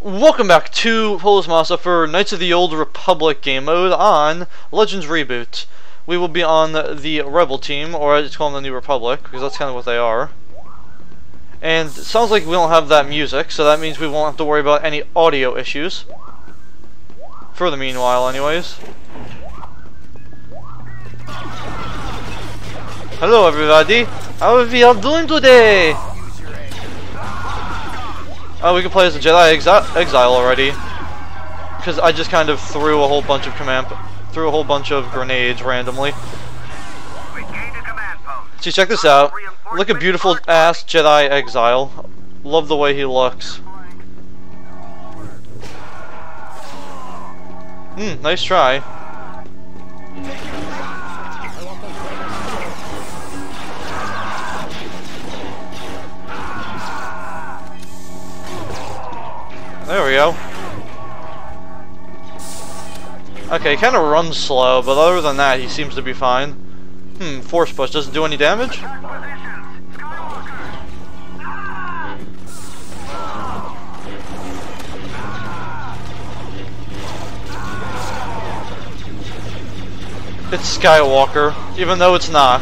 Welcome back to Polis Massa for Knights of the Old Republic game mode on Legends Reboot. We will be on the Rebel Team, or I just call them the New Republic, because that's kind of what they are. And it sounds like we don't have that music, so that means we won't have to worry about any audio issues. For the meanwhile, anyways. Hello everybody, how are we all doing today? Oh, we can play as a Jedi Exile already, because I just kind of threw a whole bunch of grenades randomly. See, check this out. Look at beautiful ass Jedi Exile. Love the way he looks. Hmm, nice try. There we go. Okay, he kind of runs slow, but other than that, he seems to be fine. Hmm, Force Push doesn't do any damage? It's Skywalker, even though it's not.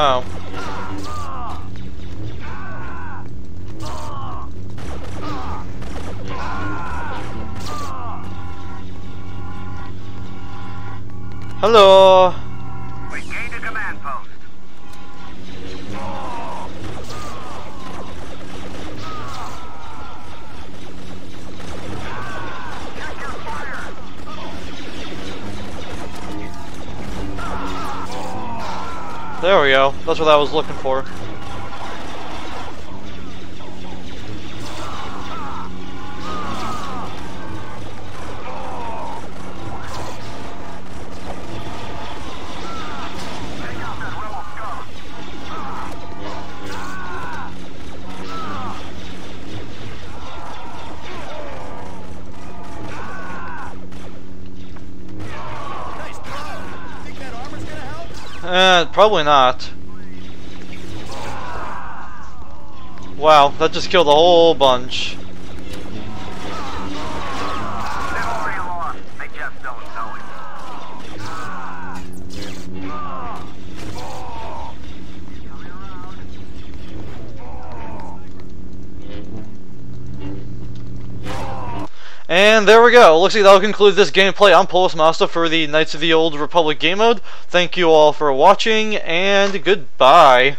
Oh. Hello. We gained a command post. There we go. That's what I was looking for. Probably not. Wow, that just killed a whole bunch. And there we go. Looks like that'll conclude this gameplay. I'm Polis Massa for the Knights of the Old Republic game mode. Thank you all for watching, and goodbye.